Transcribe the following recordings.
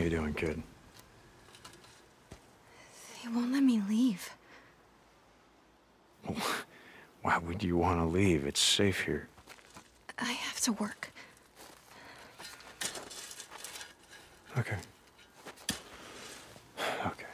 How you doing, kid? They won't let me leave. Why would you want to leave? It's safe here. I have to work. Okay. Okay.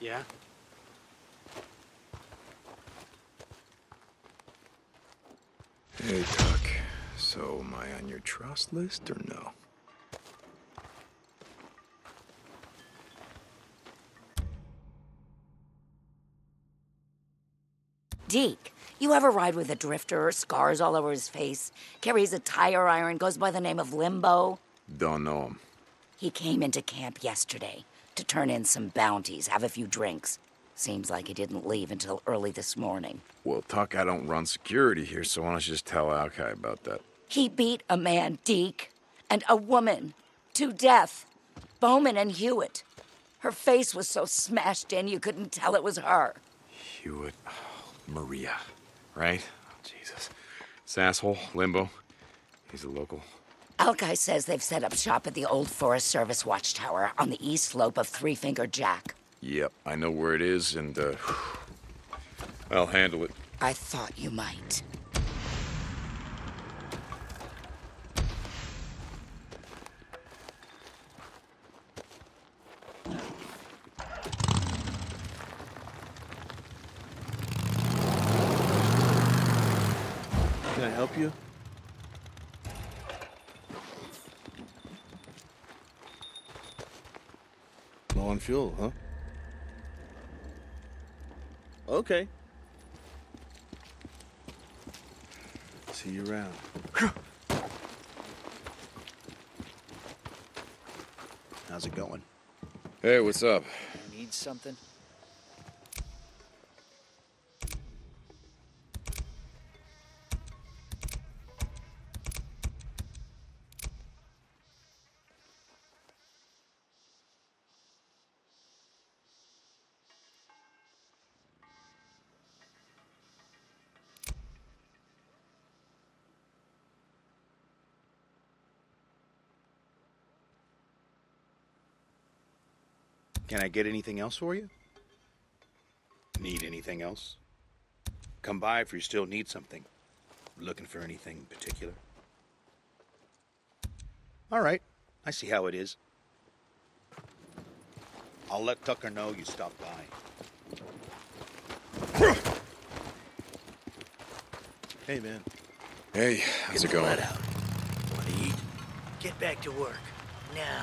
Yeah? Hey, Tuck. So, am I on your trust list or no? Deke, you ever ride with a drifter, scars all over his face, carries a tire iron, goes by the name of Limbo? Don't know him. He came into camp yesterday to turn in some bounties, have a few drinks. Seems like he didn't leave until early this morning. Well, Tuck, I don't run security here, so why don't you just tell Alkai about that? He beat a man, Deke, and a woman to death. Bowman and Hewitt. Her face was so smashed in you couldn't tell it was her. Hewitt, oh, Maria, right? Oh, Jesus. This asshole, Limbo, he's a local. Alkai says they've set up shop at the old Forest Service watchtower on the east slope of Three Finger Jack. Yep, I know where it is, and, I'll handle it. I thought you might. Can I help you? On fuel, huh? Okay. See you around. How's it going? Hey, what's up? Need something? Can I get anything else for you? Need anything else? Come by if you still need something. Looking for anything in particular? All right, I see how it is. I'll let Tucker know you stopped by. Hey, man. Hey, how's it going? Get the blood out. Want to eat? Get back to work, now.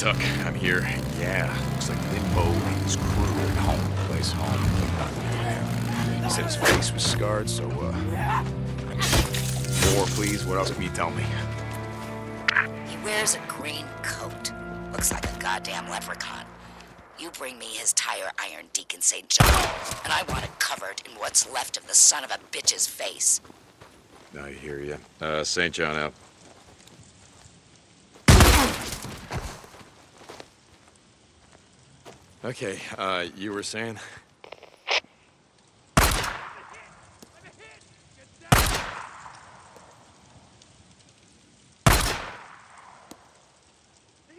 Tuck. I'm here. Yeah, looks like Limbo is cruel at home. Plays home, like nothing happened. He said his face was scarred, so, more, please. What else can you tell me? He wears a green coat. Looks like a goddamn leprechaun. You bring me his tire iron, Deacon St. John, and I want it covered in what's left of the son of a bitch's face. I hear you. St. John out. Okay, you were saying?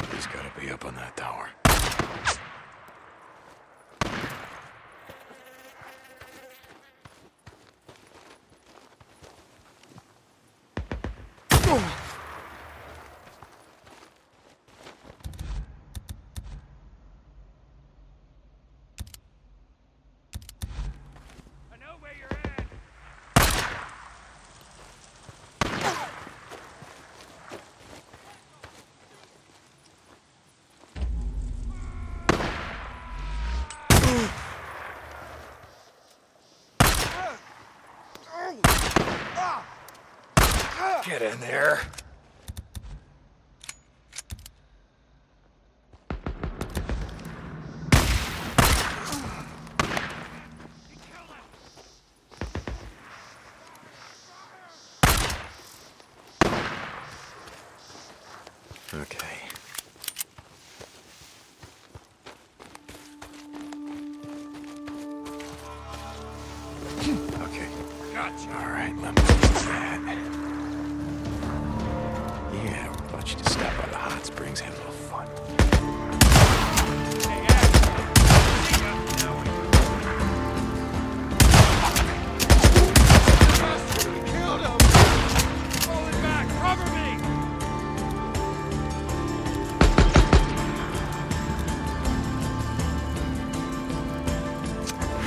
He's gotta be up on that tower. Get in there. Okay. Okay. Gotcha. All right, let me fix that. Yeah, I thought you just stopped by the hot springs, had a little fun. Hey, yeah. We killed him! Pull it back! Cover me!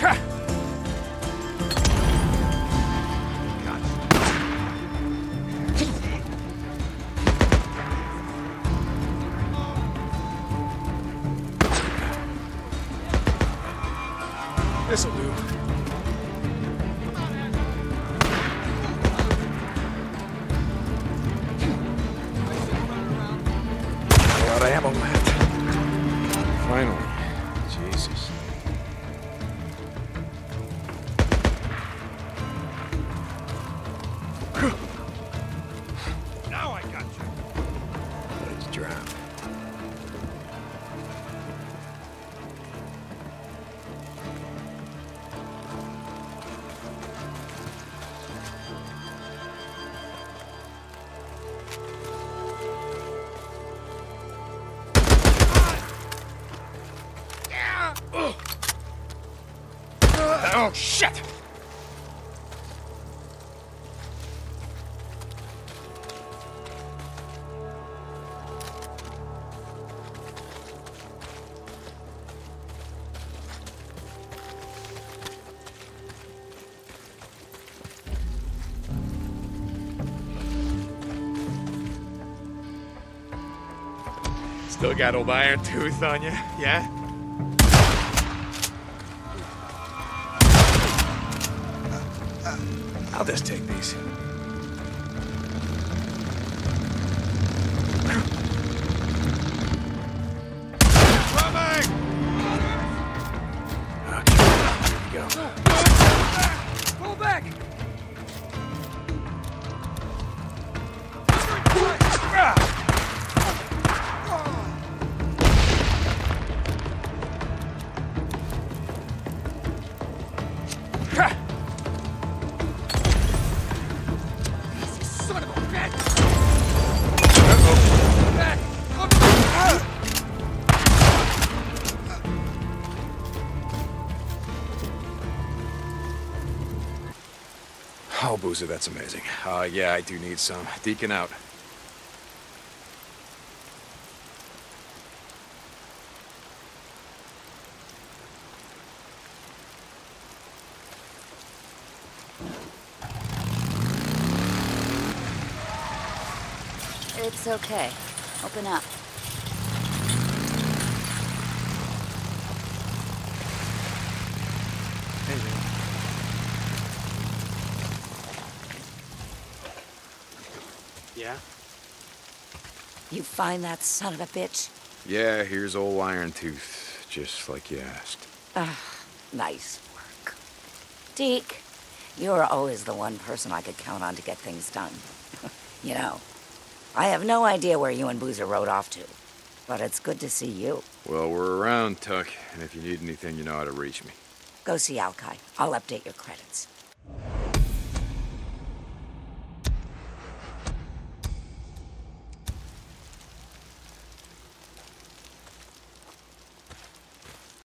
Ha! This'll do. A lot of ammo left. Finally. Jesus. Now I got you. Let's drown. Oh, shit! Still got old iron tooth on you, yeah? I'll just take these. Oh, Boozer, that's amazing. Yeah, I do need some. Deacon out. It's okay. Open up. Yeah? You find that son of a bitch? Yeah, here's old Iron Tooth, just like you asked. Nice work. Deke, you're always the one person I could count on to get things done. You know, I have no idea where you and Boozer rode off to, but it's good to see you. Well, we're around, Tuck, and if you need anything, you know how to reach me. Go see Alkai. I'll update your credits.